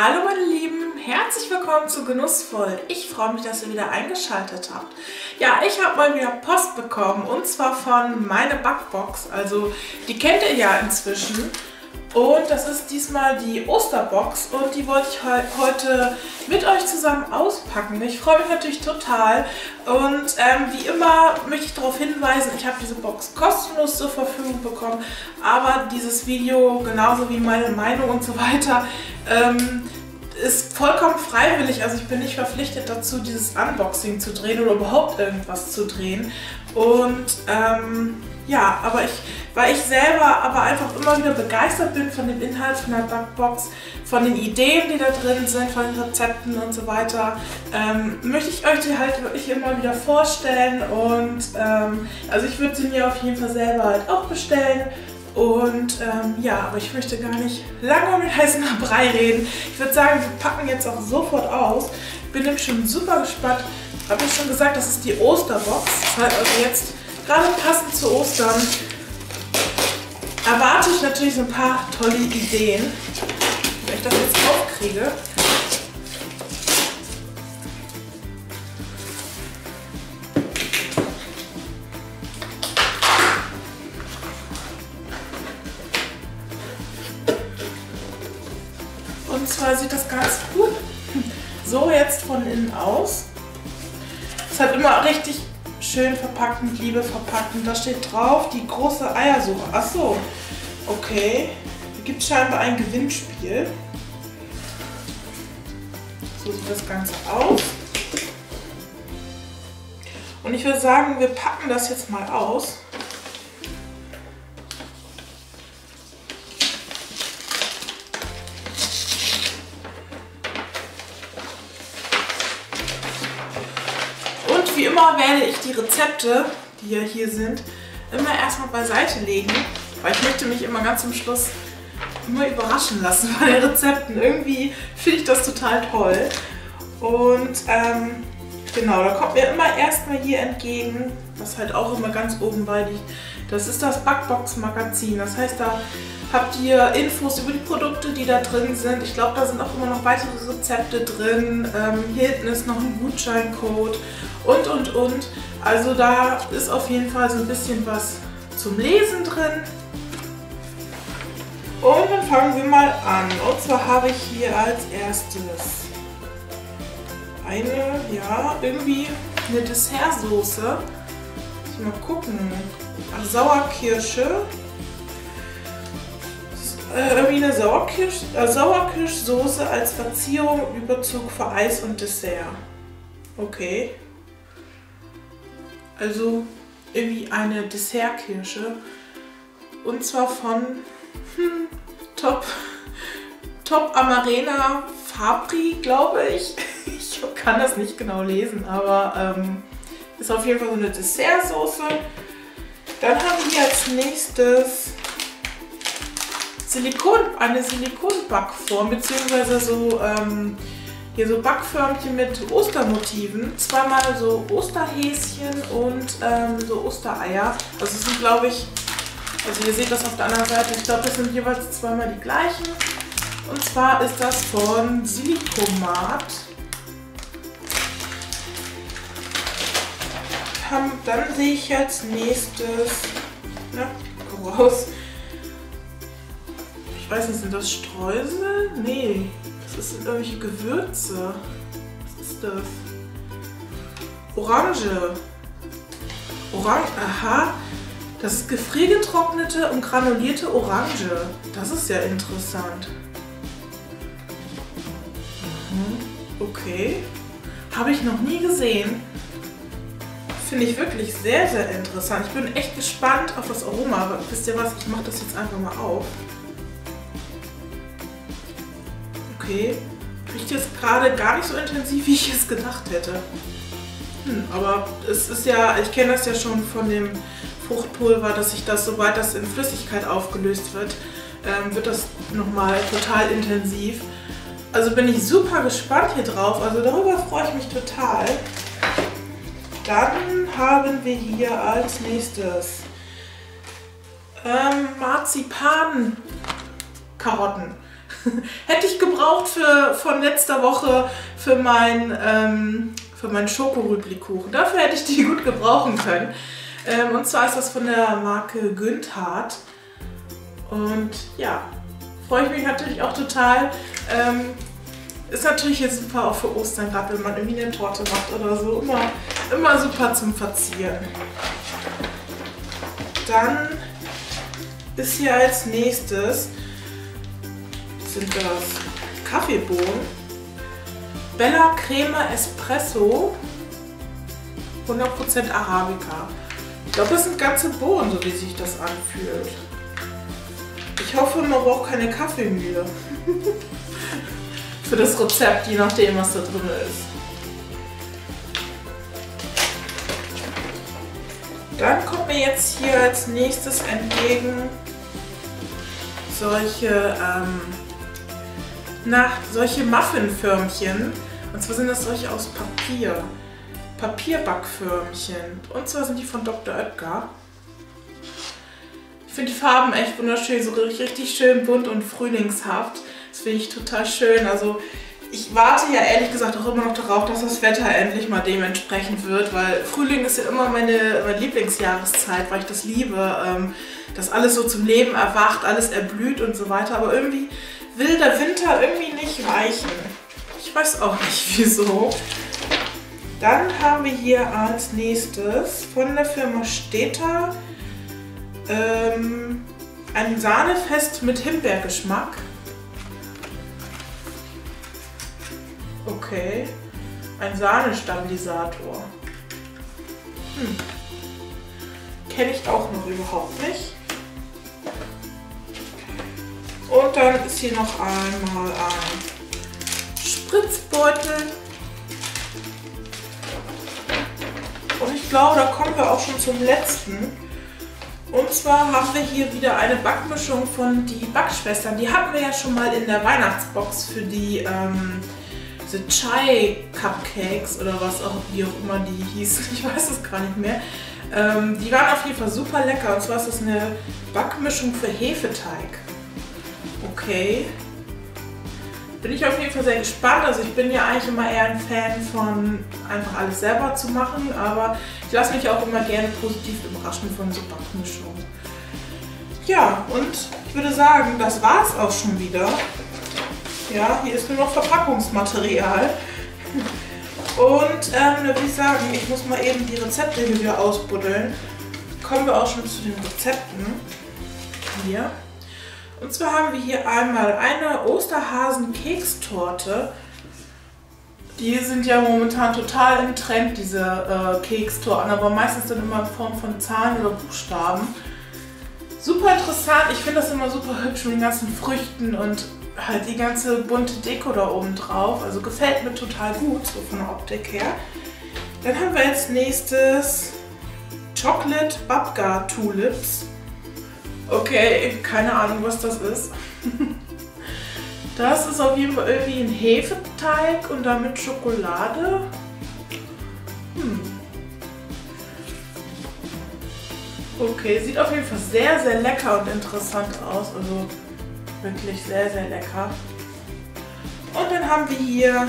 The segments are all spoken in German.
Hallo meine Lieben, herzlich willkommen zu Genussvoll. Ich freue mich, dass ihr wieder eingeschaltet habt. Ja, ich habe mal wieder Post bekommen und zwar von meiner Backbox. Also die kennt ihr ja inzwischen. Und das ist diesmal die Osterbox und die wollte ich heute mit euch zusammen auspacken. Ich freue mich natürlich total und wie immer möchte ich darauf hinweisen, ich habe diese Box kostenlos zur Verfügung bekommen, aber dieses Video genauso wie meine Meinung und so weiter ist vollkommen freiwillig, also ich bin nicht verpflichtet dazu, dieses Unboxing zu drehen oder überhaupt irgendwas zu drehen. Und ja, aber weil ich selber einfach immer wieder begeistert bin von dem Inhalt von der Backbox, von den Ideen, die da drin sind, von den Rezepten und so weiter, möchte ich euch die halt wirklich immer wieder vorstellen. Und also ich würde sie mir auf jeden Fall selber halt auch bestellen. Und ja, aber ich möchte gar nicht lange mit heißem Brei reden. Ich würde sagen, wir packen jetzt auch sofort aus. Ich bin nämlich schon super gespannt. Habe ich schon gesagt, das ist die Osterbox. Das heißt also jetzt gerade passend zu Ostern erwarte ich natürlich so ein paar tolle Ideen, wenn ich das jetzt aufkriege. Und zwar sieht das ganz gut so jetzt von innen aus. Es hat immer richtig schön verpackt, mit Liebe verpackt. Und da steht drauf, die große Eiersuche. Achso, okay. Da gibt es scheinbar ein Gewinnspiel. So sieht das Ganze aus. Und ich würde sagen, wir packen das jetzt mal aus. Wie immer werde ich die Rezepte, die ja hier sind, immer erstmal beiseite legen, weil ich möchte mich immer ganz zum Schluss immer überraschen lassen bei den Rezepten. Irgendwie finde ich das total toll. Und genau, da kommt mir immer erstmal hier entgegen, was halt auch immer ganz oben bei liegt. Das ist das Backbox-Magazin. Das heißt, da habt ihr Infos über die Produkte, die da drin sind. Ich glaube, da sind auch immer noch weitere Rezepte drin. Hier hinten ist noch ein Gutscheincode und. Also da ist auf jeden Fall so ein bisschen was zum Lesen drin. Und dann fangen wir mal an. Und zwar habe ich hier als erstes eine, ja, irgendwie eine Dessertsoße. Mal gucken. Also Sauerkirsche. Irgendwie eine Sauerkirschsoße als Verzierung und Überzug für Eis und Dessert. Okay. Also irgendwie eine Dessertkirsche. Und zwar von Top Amarena Fabri, glaube ich. Ich kann das nicht genau lesen, aber ist auf jeden Fall so eine Dessertsoße. Dann haben wir als nächstes eine Silikonbackform, beziehungsweise so, hier so Backförmchen mit Ostermotiven. Zweimal so Osterhäschen und so Ostereier. Also das sind, glaube ich, also ihr seht das auf der anderen Seite, ich glaube, das sind jeweils zweimal die gleichen. Und zwar ist das von Silikomart. Dann sehe ich als nächstes, na, komm raus. Ich weiß nicht, sind das Streusel? Nee, das sind irgendwelche Gewürze. Was ist das? Orange. Orange, aha. Das ist gefriergetrocknete und granulierte Orange. Das ist ja interessant. Okay. Habe ich noch nie gesehen. Finde ich wirklich sehr, sehr interessant. Ich bin echt gespannt auf das Aroma. Aber wisst ihr was? Ich mache das jetzt einfach mal auf. Okay. Riecht jetzt gerade gar nicht so intensiv, wie ich es gedacht hätte. Aber es ist ja, ich kenne das ja schon von dem Fruchtpulver, dass sich das, sobald das in Flüssigkeit aufgelöst wird, wird das nochmal total intensiv. Also bin ich super gespannt hier drauf. Also darüber freue ich mich total. Dann haben wir hier als nächstes Marzipan-Karotten. Hätte ich gebraucht von letzter Woche für meinen Schokorüblikuchen. Dafür hätte ich die gut gebrauchen können. Und zwar ist das von der Marke Günthard. Und ja, freue ich mich natürlich auch total. Ist natürlich jetzt super auch für Ostern, gerade wenn man irgendwie eine Torte macht oder so. Immer super zum Verzieren. Dann ist hier als nächstes sind das Kaffeebohnen, Bella Creme Espresso, 100% Arabica. Ich glaube, das sind ganze Bohnen, so wie sich das anfühlt. Ich hoffe, man braucht keine Kaffeemühle für das Rezept, je nachdem, was da drin ist. Dann kommt mir jetzt hier als nächstes entgegen solche Muffinförmchen. Und zwar sind das solche aus Papier. Papierbackförmchen. Und zwar sind die von Dr. Oetker. Ich finde die Farben echt wunderschön, so richtig schön bunt und frühlingshaft. Das finde ich total schön. Also ich warte ja ehrlich gesagt auch immer noch darauf, dass das Wetter endlich mal dementsprechend wird, weil Frühling ist ja immer meine Lieblingsjahreszeit, weil ich das liebe, dass alles so zum Leben erwacht, alles erblüht und so weiter. Aber irgendwie will der Winter irgendwie nicht weichen. Ich weiß auch nicht wieso. Dann haben wir hier als nächstes von der Firma Stetter ein Sahnefest mit Himbeergeschmack. Okay, ein Sahnestabilisator. Kenne ich auch noch überhaupt nicht. Und dann ist hier noch einmal ein Spritzbeutel. Und ich glaube, da kommen wir auch schon zum letzten. Und zwar haben wir hier wieder eine Backmischung von die Backschwestern. Die hatten wir ja schon mal in der Weihnachtsbox für die diese Chai-Cupcakes oder was auch, wie auch immer die hießen. Ich weiß es gar nicht mehr. Die waren auf jeden Fall super lecker. Und zwar ist das eine Backmischung für Hefeteig. Okay. Bin ich auf jeden Fall sehr gespannt. Also ich bin ja eigentlich immer eher ein Fan von einfach alles selber zu machen, aber ich lasse mich auch immer gerne positiv überraschen von so Backmischungen. Ja, und ich würde sagen, das war es auch schon wieder. Ja, hier ist nur noch Verpackungsmaterial. Und da würde ich sagen, ich muss mal eben die Rezepte hier wieder ausbuddeln. Kommen wir auch schon zu den Rezepten. Hier. Und zwar haben wir hier einmal eine Osterhasen-Kekstorte. Die sind ja momentan total im Trend, diese Kekstorten, aber meistens dann immer in Form von Zahlen oder Buchstaben. Super interessant, ich finde das immer super hübsch mit den ganzen Früchten und halt die ganze bunte Deko da oben drauf. Also gefällt mir total gut, so von der Optik her. Dann haben wir als nächstes Chocolate Babka Tulips. Okay, keine Ahnung, was das ist. Das ist auf jeden Fall irgendwie ein Hefeteig und dann mit Schokolade. Okay, sieht auf jeden Fall sehr, sehr lecker und interessant aus. Also wirklich sehr, sehr lecker. Und dann haben wir hier,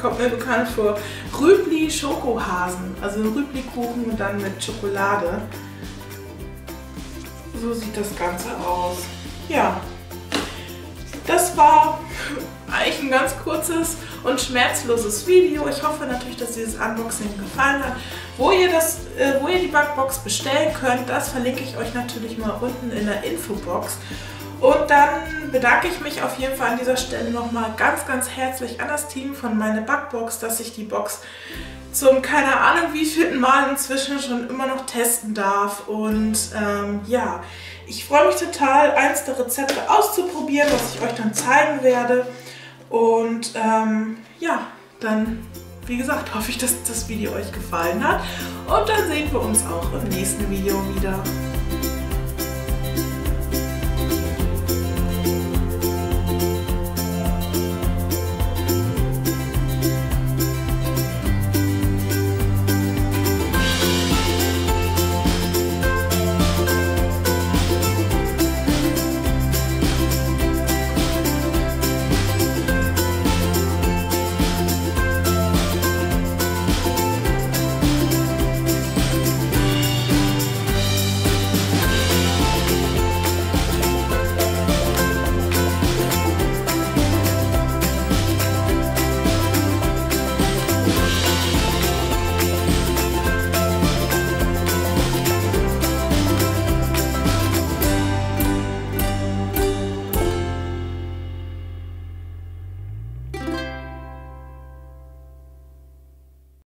kommt mir bekannt vor, Rübli-Schokohasen. Also Rübli-Kuchen und dann mit Schokolade. So sieht das Ganze aus. Ja, das war eigentlich ein ganz kurzes und schmerzloses Video. Ich hoffe natürlich, dass dieses Unboxing gefallen hat. Wo ihr die Backbox bestellen könnt, das verlinke ich euch natürlich mal unten in der Infobox. Und dann bedanke ich mich auf jeden Fall an dieser Stelle nochmal ganz, ganz herzlich an das Team von meine Backbox, dass ich die Box zum keine Ahnung wievielten Mal inzwischen schon immer noch testen darf. Und ja, ich freue mich total, eins der Rezepte auszuprobieren, was ich euch dann zeigen werde. Und ja, dann, wie gesagt, hoffe ich, dass das Video euch gefallen hat. Und dann sehen wir uns auch im nächsten Video wieder.